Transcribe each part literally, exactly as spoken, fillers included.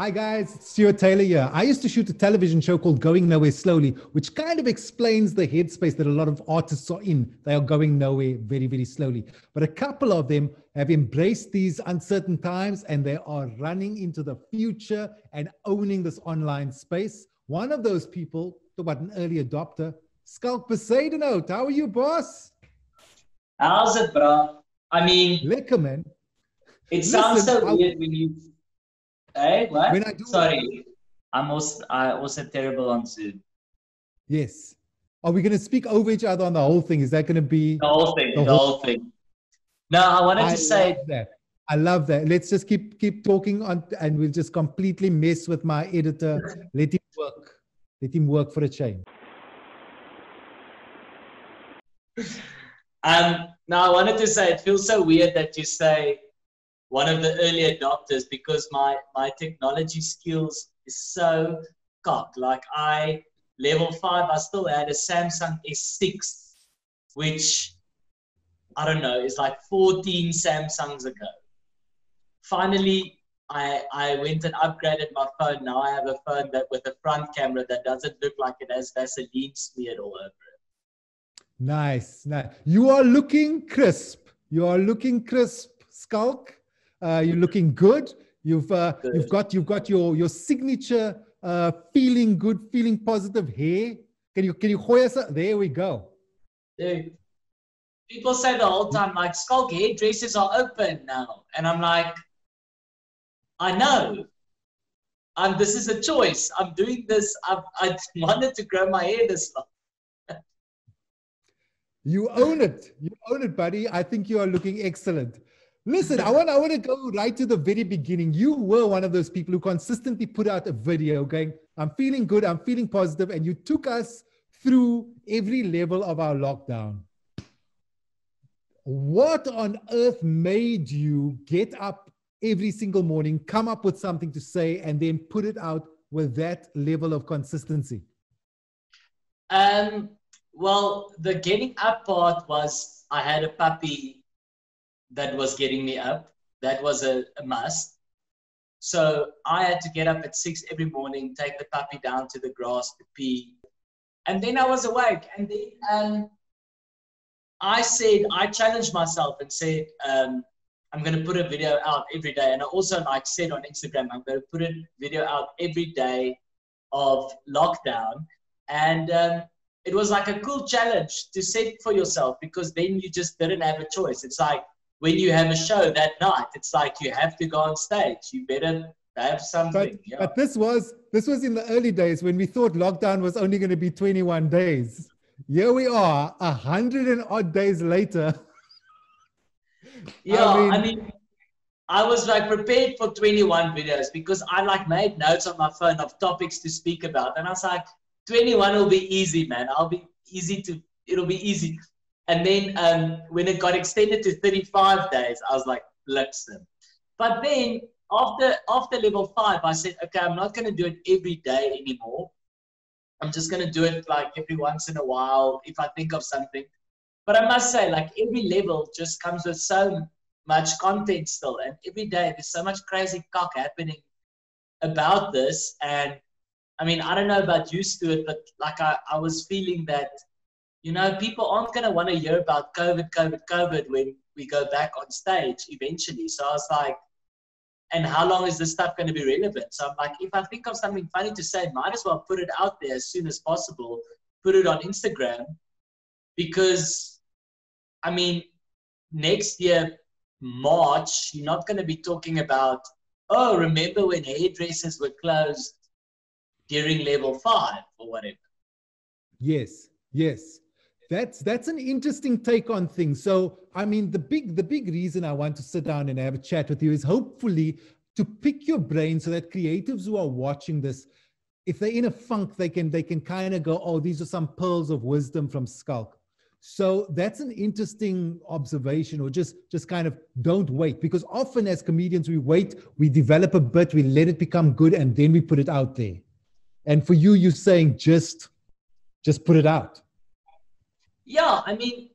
Hi guys, it's Stuart Taylor here. I used to shoot a television show called Going Nowhere Slowly, which kind of explains the headspace that a lot of artists are in. They are going nowhere very, very slowly. But a couple of them have embraced these uncertain times and they are running into the future and owning this online space. One of those people, talk about an early adopter, Schalk Bezuidenhout. How are you, boss? How's it, bro? I mean, Lekker, man. It sounds Listen, so weird when you... Hey, what? When I do Sorry, I'm also, I'm also terrible on Zoom. Yes. Are we going to speak over each other on the whole thing? Is that going to be... The whole thing, the, the whole thing. thing. No, I wanted I to say... That. I love that. Let's just keep keep talking on, and we'll just completely mess with my editor. Let him work. Let him work for a change. Um, now, I wanted to say, it feels so weird that you say... one of the early adopters, because my, my technology skills is so cocked. Like I, level five, I still had a Samsung S six, which I don't know, is like fourteen Samsungs ago. Finally, I, I went and upgraded my phone. Now I have a phone that with a front camera that doesn't look like it has Vaseline smeared all over it. Nice, nice. You are looking crisp. You are looking crisp, Schalk. Uh, you're looking good. You've uh, good. you've got you've got your your signature uh, feeling good, feeling positive hair. Can you can you hoy us? There we go. Dude, people say the whole time like Schalk hairdressers are open now, and I'm like, I know. And this is a choice. I'm doing this. I've, I wanted to grow my hair this long. You own it. You own it, buddy. I think you are looking excellent. Listen, I want, I want to go right to the very beginning. You were one of those people who consistently put out a video going, I'm feeling good, I'm feeling positive, and you took us through every level of our lockdown. What on earth made you get up every single morning, come up with something to say, and then put it out with that level of consistency? Um, well, the getting up part was I had a puppy that was getting me up. That was a, a must. So I had to get up at six every morning, take the puppy down to the grass to pee. And then I was awake. And then um, I said, I challenged myself and said, um, I'm going to put a video out every day. And I also like said on Instagram, I'm going to put a video out every day of lockdown. And um, it was like a cool challenge to set for yourself, because then you just didn't have a choice. It's like, when you have a show that night, it's like you have to go on stage. You better have something. But, yeah. but this was this was in the early days when we thought lockdown was only going to be twenty-one days. Here we are, a hundred and odd days later. Yeah, I mean, I mean, I was like prepared for twenty-one videos, because I like made notes on my phone of topics to speak about, and I was like, twenty-one will be easy, man. I'll be easy to. It'll be easy. And then um, when it got extended to thirty-five days, I was like, listen. But then after, after level five, I said, okay, I'm not going to do it every day anymore. I'm just going to do it like every once in a while if I think of something. But I must say, like every level just comes with so much content still. And every day there's so much crazy cock happening about this. And I mean, I don't know about you, Stuart, but like I, I was feeling that, you know, people aren't going to want to hear about COVID, COVID, COVID when we go back on stage eventually. So I was like, and how long is this stuff going to be relevant? So I'm like, if I think of something funny to say, might as well put it out there as soon as possible, put it on Instagram, because, I mean, next year, March, you're not going to be talking about, oh, remember when hairdressers were closed during level five or whatever. Yes, yes. That's that's an interesting take on things. So, I mean, the big the big reason I want to sit down and have a chat with you is hopefully to pick your brain so that creatives who are watching this, if they're in a funk, they can they can kind of go, oh, these are some pearls of wisdom from Schalk. So that's an interesting observation, or just just kind of don't wait, because often as comedians we wait, we develop a bit, we let it become good, and then we put it out there. And for you, you're saying just just put it out. Yeah, I mean,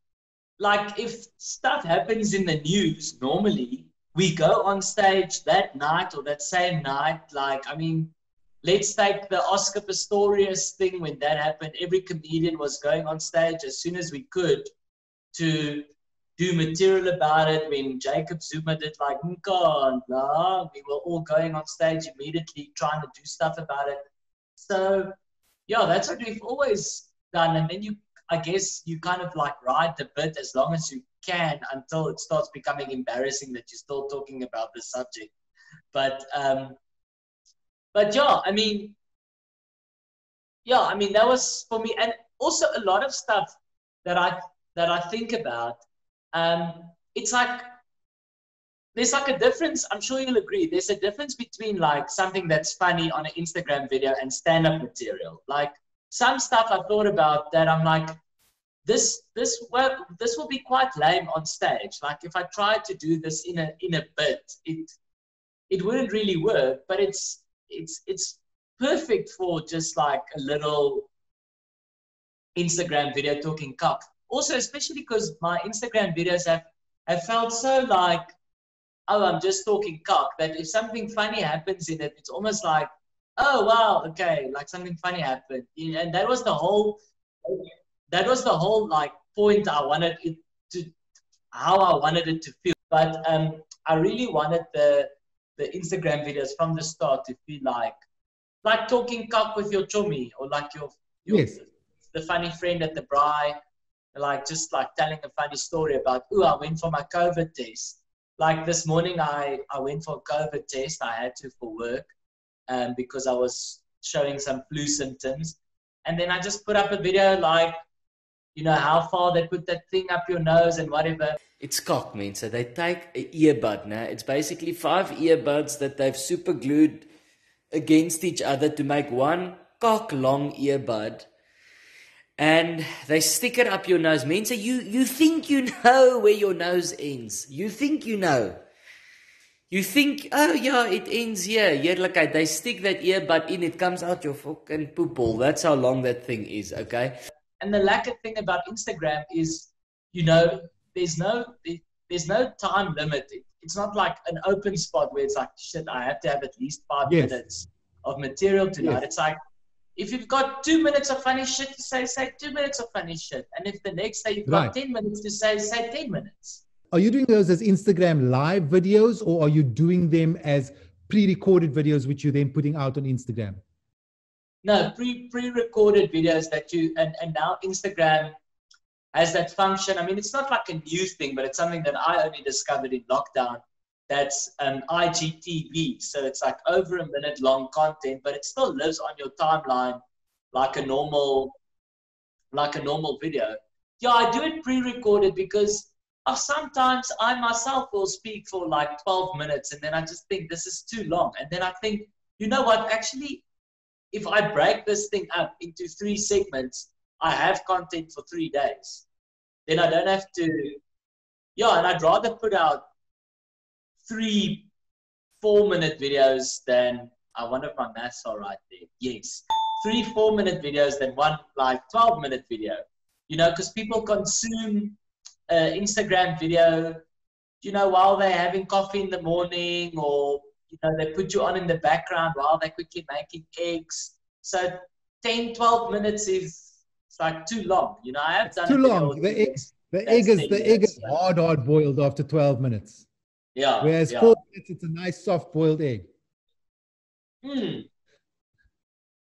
like if stuff happens in the news normally, we go on stage that night or that same night. Like, I mean, let's take the Oscar Pistorius thing. When that happened, every comedian was going on stage as soon as we could to do material about it. When Jacob Zuma did like Nka and blah, we were all going on stage immediately trying to do stuff about it. So yeah, that's what we've always done. And then you, I guess you kind of like ride the bit as long as you can until it starts becoming embarrassing that you're still talking about the subject. But, um, but yeah, I mean, yeah, I mean, that was for me. And also a lot of stuff that I, that I think about, um, it's like, there's like a difference, I'm sure you'll agree, there's a difference between like something that's funny on an Instagram video and stand-up material. Like some stuff I thought about that I'm like, this, this, work, this will be quite lame on stage. Like if I tried to do this in a, in a bit, it, it wouldn't really work, but it's, it's, it's perfect for just like a little Instagram video talking cock. Also, especially because my Instagram videos have, have felt so like, oh, I'm just talking cock, that if something funny happens in it, it's almost like, oh, wow, okay, like something funny happened. And that was the whole, that was the whole like point I wanted it to, how I wanted it to feel. But um, I really wanted the, the Instagram videos from the start to feel like, like talking cock with your chummy, or like your, your yes. the funny friend at the braai, like just like telling a funny story about, ooh, I went for my COVID test. Like this morning, I, I went for a COVID test. I had to for work um, because I was showing some flu symptoms. And then I just put up a video like, you know, how far they put that thing up your nose and whatever. It's cock, man. So they take an earbud. Now, it's basically five earbuds that they've super glued against each other to make one cock long earbud. And they stick it up your nose, man. So you, you think you know where your nose ends. You think you know. You think, oh, yeah, it ends here. Yeah, like I, they stick that earbud in, it comes out your fucking poop ball. That's how long that thing is, okay? And the lack of thing about Instagram is, you know, there's no, there's no time limit. It's not like an open spot where it's like, shit, I have to have at least five yes. minutes of material tonight. Yes. It's like, if you've got two minutes of funny shit to say, say two minutes of funny shit. And if the next day you've got right. ten minutes to say, say ten minutes. Are you doing those as Instagram live videos, or are you doing them as pre-recorded videos, which you're then putting out on Instagram? No, pre, pre-recorded videos that you, and, and now Instagram has that function. I mean, it's not like a new thing, but it's something that I only discovered in lockdown. That's an I G T V. So it's like over a minute long content, but it still lives on your timeline like a normal, like a normal video. Yeah, I do it pre-recorded because oh, sometimes I myself will speak for like twelve minutes and then I just think this is too long. And then I think, you know what, actually, if I break this thing up into three segments, I have content for three days. Then I don't have to, yeah, and I'd rather put out three four minute videos than uh, one of my maths are right there. Yes. Three four minute videos than one like twelve minute video, you know, because people consume uh, Instagram video, you know, while they're having coffee in the morning, or, you know, they put you on in the background while they're quickly making eggs. So ten, twelve minutes is it's like too long. You know, I have done too long. The egg, the egg is, the egg is hard, hard boiled after twelve minutes. Yeah. Whereas yeah. four minutes, it's a nice soft boiled egg. Hmm.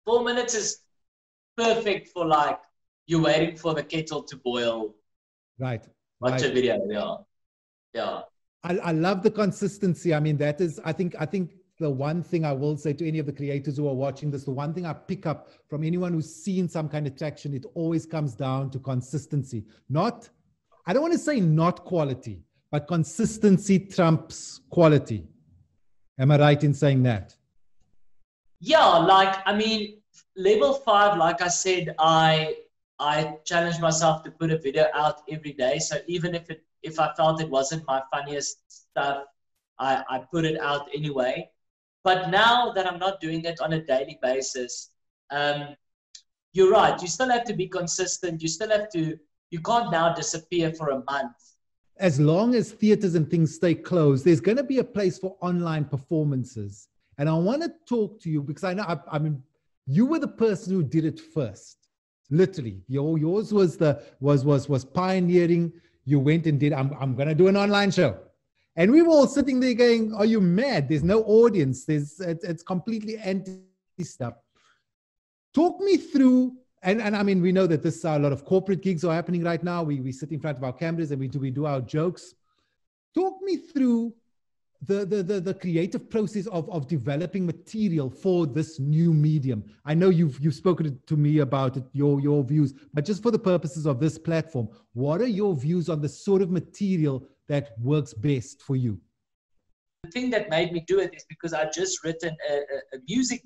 Four minutes is perfect for like you're waiting for the kettle to boil. Right. Watch right. a video. Yeah. Yeah. I, I love the consistency. I mean, that is, I think, I think the one thing I will say to any of the creators who are watching this, the one thing I pick up from anyone who's seen some kind of traction, it always comes down to consistency. Not, I don't want to say not quality, but consistency trumps quality. Am I right in saying that? Yeah, like, I mean, level five, like I said, I I challenged myself to put a video out every day. So even if it if I felt it wasn't my funniest stuff, I, I put it out anyway. But now that I'm not doing it on a daily basis, um, you're right. You still have to be consistent. You still have to, you can't now disappear for a month as long as theaters and things stay closed, there's going to be a place for online performances. And I want to talk to you because I know, I, I mean, you were the person who did it first, literally. Your, yours was the, was, was, was pioneering. You went and did, I'm, I'm going to do an online show. And we were all sitting there going, are you mad? There's no audience. There's, it, it's completely anti-stuff. Talk me through, and, and I mean, we know that this uh, a lot of corporate gigs are happening right now. We, we sit in front of our cameras and we do, we do our jokes. Talk me through the, the, the, the creative process of, of developing material for this new medium. I know you've, you've spoken to me about it, your, your views, but just for the purposes of this platform, what are your views on the sort of material that works best for you? The thing that made me do it is because I'd just written a, a, a music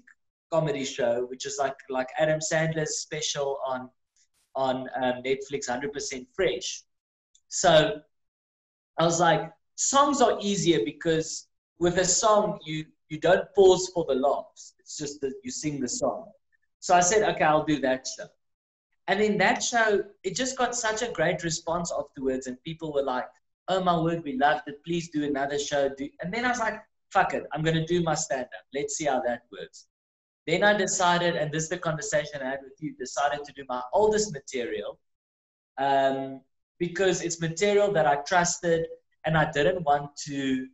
comedy show, which is like like Adam Sandler's special on on um, Netflix, one hundred percent Fresh. So I was like, songs are easier because with a song, you, you don't pause for the laughs. It's just that you sing the song. So I said, okay, I'll do that show. And in that show, it just got such a great response afterwards. And people were like, oh my word, we loved it. Please do another show. Do... And then I was like, fuck it. I'm going to do my stand-up. Let's see how that works. Then I decided, and this is the conversation I had with you, decided to do my oldest material um, because it's material that I trusted and I didn't want to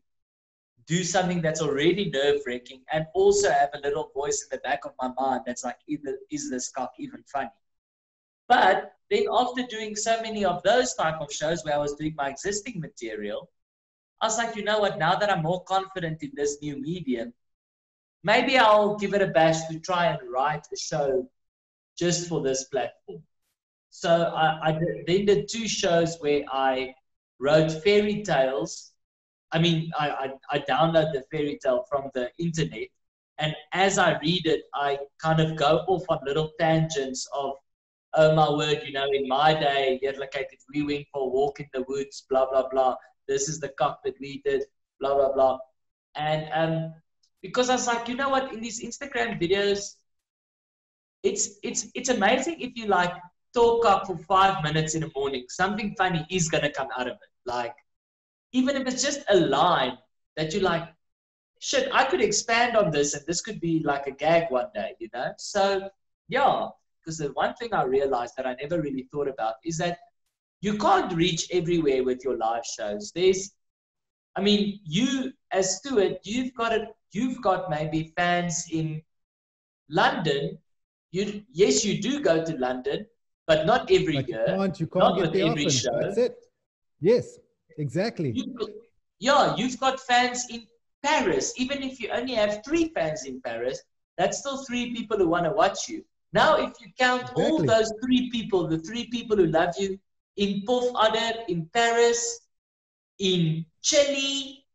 do something that's already nerve-wracking and also have a little voice in the back of my mind that's like, is this cock even funny? But then after doing so many of those type of shows where I was doing my existing material, I was like, you know what, now that I'm more confident in this new medium, maybe I'll give it a bash to try and write a show just for this platform. So I, I did, then did two shows where I wrote fairy tales. I mean, I, I, I download the fairy tale from the internet. And as I read it, I kind of go off on little tangents of, oh my word, you know, in my day, yeah, like if we went for a walk in the woods, blah, blah, blah. This is the cock that we did, blah, blah, blah. And um, because I was like, you know what, in these Instagram videos, it's, it's, it's amazing if you like talk up for five minutes in the morning, something funny is going to come out of it. Like, even if it's just a line that you like, shit, I could expand on this and this could be like a gag one day, you know? So, yeah. Because the one thing I realized that I never really thought about is that you can't reach everywhere with your live shows. There's, I mean, you as Stuart, you've got a, you've got maybe fans in London. You, yes, you do go to London, but not every but year. You can't, you can't not get with there every often. Show. That's it. Yes, exactly. You've got, yeah, you've got fans in Paris. Even if you only have three fans in Paris, that's still three people who want to watch you. Now, if you count exactly. all those three people, the three people who love you, in Port-Adep, in Paris, in Chile,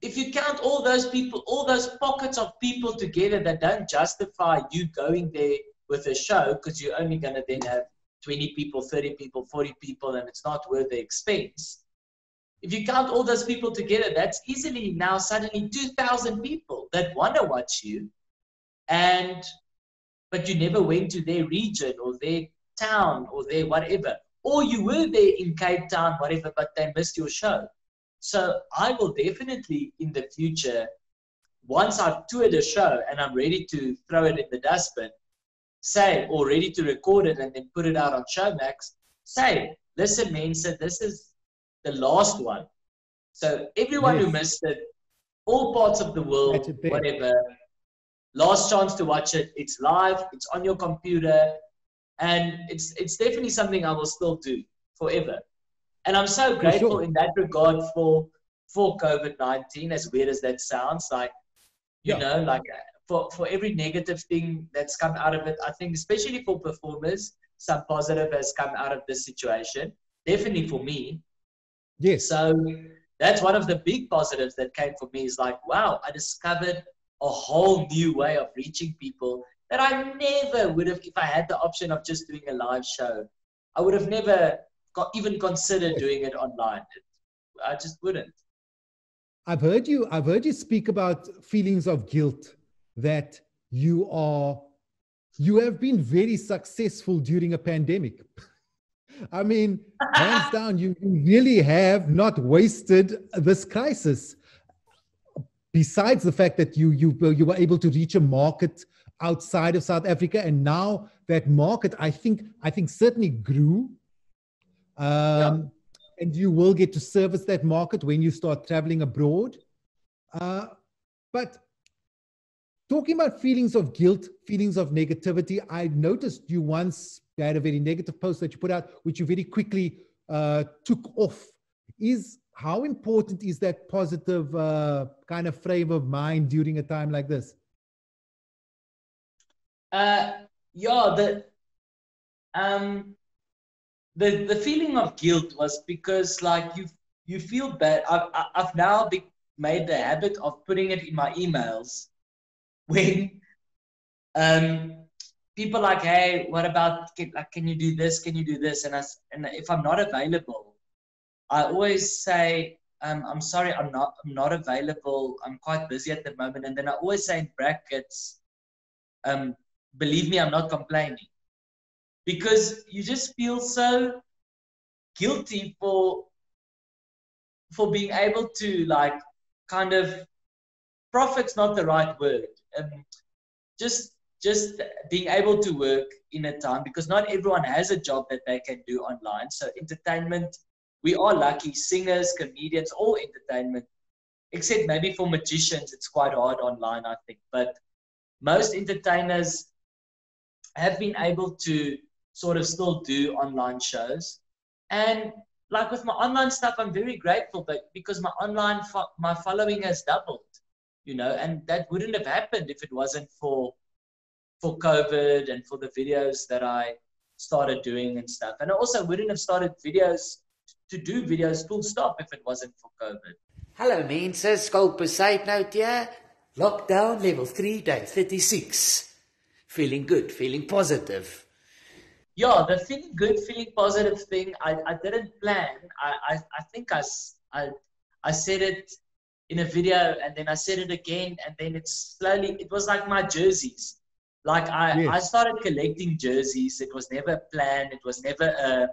if you count all those people, all those pockets of people together that don't justify you going there with a show, because you're only going to then have twenty people, thirty people, forty people, and it's not worth the expense. If you count all those people together, that's easily now suddenly two thousand people that want to watch you. And... but you never went to their region or their town or their whatever. Or you were there in Cape Town, whatever, but they missed your show. So I will definitely in the future, once I've toured a show and I'm ready to throw it in the dustbin, say, or ready to record it and then put it out on Showmax, say, listen, man, so this is the last one. So everyone yes. who missed it, all parts of the world, whatever, last chance to watch it. It's live. It's on your computer. And it's it's definitely something I will still do forever. And I'm so grateful for sure. in that regard for for COVID nineteen, as weird as that sounds. Like, you yeah. know, like for, for every negative thing that's come out of it, I think, especially for performers, some positive has come out of this situation. Definitely for me. Yes. So that's one of the big positives that came for me is like, wow, I discovered a whole new way of reaching people that I never would have, if I had the option of just doing a live show, I would have never got even considered doing it online. I just wouldn't. I've heard you, I've heard you speak about feelings of guilt that you are, you have been very successful during a pandemic. I mean, hands down, you really have not wasted this crisis. Besides the fact that you, you, you were able to reach a market outside of South Africa, and now that market, I think, I think certainly grew. Um, yeah. And you will get to service that market when you start traveling abroad. Uh, but talking about feelings of guilt, feelings of negativity, I noticed you once had a very negative post that you put out, which you very quickly uh, took off. Is how important is that positive uh, kind of frame of mind during a time like this? Uh, yeah, the, um, the, the feeling of guilt was because, like, you, you feel bad. I've, I've now be made the habit of putting it in my emails when um, people like, hey, what about, can, like, can you do this? Can you do this? And, I, and if I'm not available, I always say, um, I'm sorry, I'm not, I'm not available. I'm quite busy at the moment. And then I always say in brackets, um, believe me, I'm not complaining. Because you just feel so guilty for, for being able to, like, kind of, profit's not the right word. Um, just, just being able to work in a time, because not everyone has a job that they can do online. So entertainment, we are lucky, singers, comedians, all entertainment, except maybe for magicians, it's quite hard online, I think. But most entertainers have been able to sort of still do online shows. And like with my online stuff, I'm very feel, but because my online, fo my following has doubled, you know, and that wouldn't have happened if it wasn't for, for COVID and for the videos that I started doing and stuff. And I also wouldn't have started videos to do videos full stop if it wasn't for COVID. Hello, mense. Schalk Bezuidenhout here. Lockdown level three, day thirty-six. Feeling good, feeling positive. Yeah, the feeling good, feeling positive thing, I, I didn't plan. I, I, I think I, I, I said it in a video, and then I said it again, and then it's slowly, it was like my jerseys. Like I, yes. I started collecting jerseys. It was never a plan. It was never a,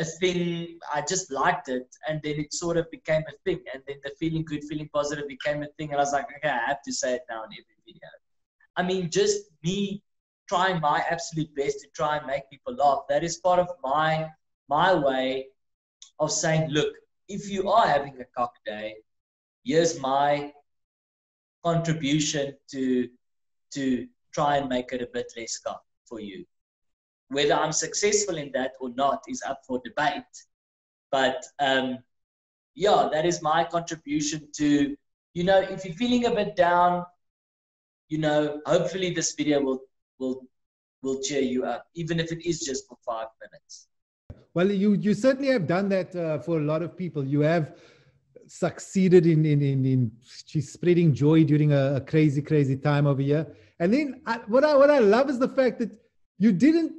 a thing. I just liked it. And then it sort of became a thing. And then the feeling good, feeling positive became a thing. And I was like, okay, I have to say it now in every video. I mean, just me trying my absolute best to try and make people laugh. That is part of my, my way of saying, look, if you are having a cock day, here's my contribution to, to try and make it a bit less cock for you. Whether I'm successful in that or not is up for debate. But um, yeah, that is my contribution to, you know, if you're feeling a bit down, you know, hopefully this video will, will, will cheer you up, even if it is just for five minutes. Well, you, you certainly have done that uh, for a lot of people. You have succeeded in, in, in, in spreading joy during a, a crazy, crazy time over here. And then I, what, I, what I love is the fact that you didn't,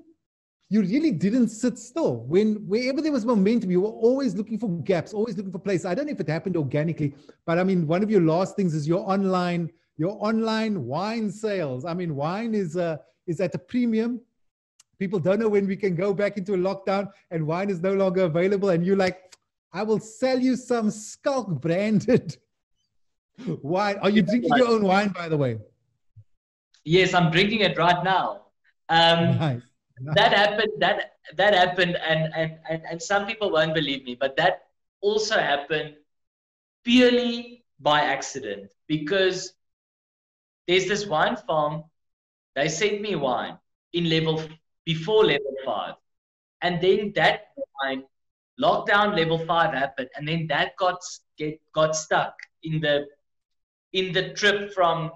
you really didn't sit still. When, wherever there was momentum, you were always looking for gaps, always looking for places. I don't know if it happened organically, but I mean, one of your last things is your online, your online wine sales. I mean, wine is, uh, is at a premium. People don't know when we can go back into a lockdown, and wine is no longer available. And you're like, I will sell you some Schalk branded wine. Are you drinking your own wine, by the way? Yes, I'm drinking it right now. Um, nice. Nice. That happened, that, that happened, and, and, and, and some people won't believe me, but that also happened purely by accident, because there's this wine farm, they sent me wine in level before level five. And then that wine, lockdown level five happened, and then that got get, got stuck in the in the trip from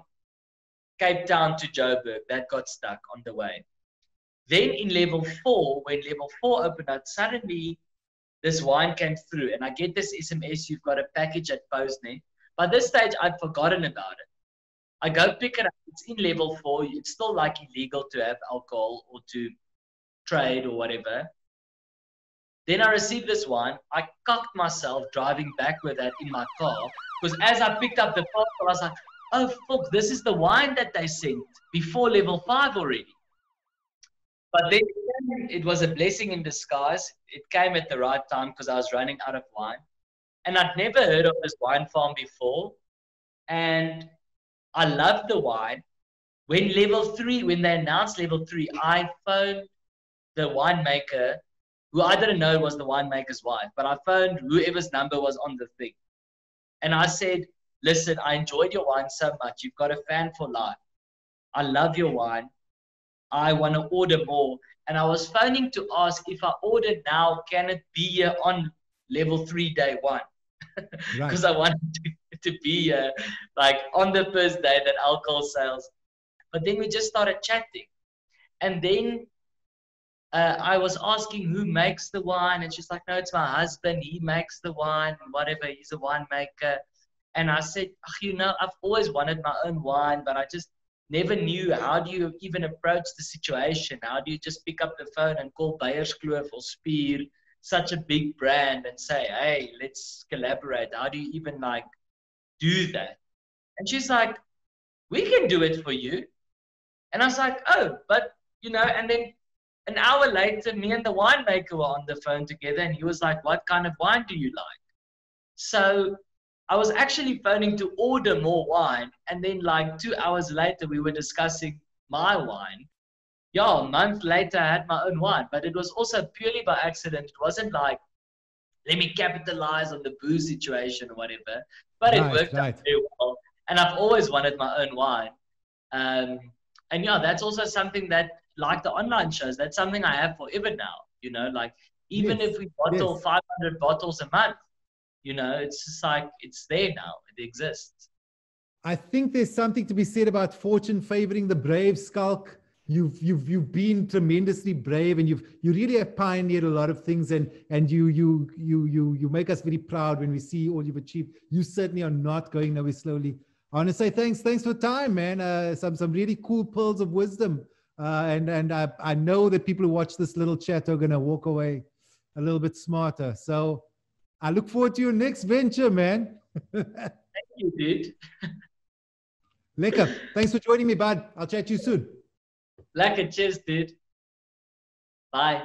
Cape Town to Joburg. That got stuck on the way. Then in level four, when level four opened up, suddenly this wine came through, and I get this S M S, you've got a package at Posne. By this stage, I'd forgotten about it. I go pick it up, it's in level four, it's still like illegal to have alcohol or to trade or whatever. Then I received this wine, I cocked myself driving back with that in my car, because as I picked up the bottle, I was like, oh fuck, this is the wine that they sent before level five already. But then it was a blessing in disguise. It came at the right time because I was running out of wine. And I'd never heard of this wine farm before. And I loved the wine. When level three, when they announced level three, I phoned the winemaker, who I didn't know was the winemaker's wife, but I phoned whoever's number was on the thing. And I said, listen, I enjoyed your wine so much. You've got a fan for life. I love your wine. I want to order more. And I was phoning to ask, if I order now, can it be here on level three day one? Because right. I wanted to, to be here like on the first day that alcohol sales. But then we just started chatting. And then uh, I was asking who makes the wine. And she's like, no, it's my husband. He makes the wine and whatever. He's a winemaker. And I said, oh, you know, I've always wanted my own wine, but I just never knew, how do you even approach the situation? How do you just pick up the phone and call Bayerskloof or Spier, such a big brand, and say, hey, let's collaborate? How do you even like do that? And she's like, we can do it for you. And I was like, oh, but you know, and then an hour later, me and the winemaker were on the phone together, and he was like, what kind of wine do you like? So I was actually phoning to order more wine. And then like two hours later, we were discussing my wine. Yeah, a month later, I had my own wine. But it was also purely by accident. It wasn't like, let me capitalize on the booze situation or whatever. But right, it worked right. out very well. And I've always wanted my own wine. Um, and yeah, that's also something that, like the online shows, that's something I have forever now. You know, like even yes, if we bottle yes. five hundred bottles a month, you know, it's just like, it's there now. It exists. I think there's something to be said about fortune favoring the brave, Schalk. You've, you've, you've been tremendously brave, and you've, you really have pioneered a lot of things, and, and you, you, you, you, you make us very proud when we see all you've achieved. You certainly are not going nowhere slowly. I want to say thanks. Thanks for time, man. Uh, some, some really cool pearls of wisdom. Uh, and and I, I know that people who watch this little chat are going to walk away a little bit smarter. So I look forward to your next venture, man. Thank you, dude. Lekker. Thanks for joining me, bud. I'll chat to you soon. Lekker. Cheers, dude. Bye.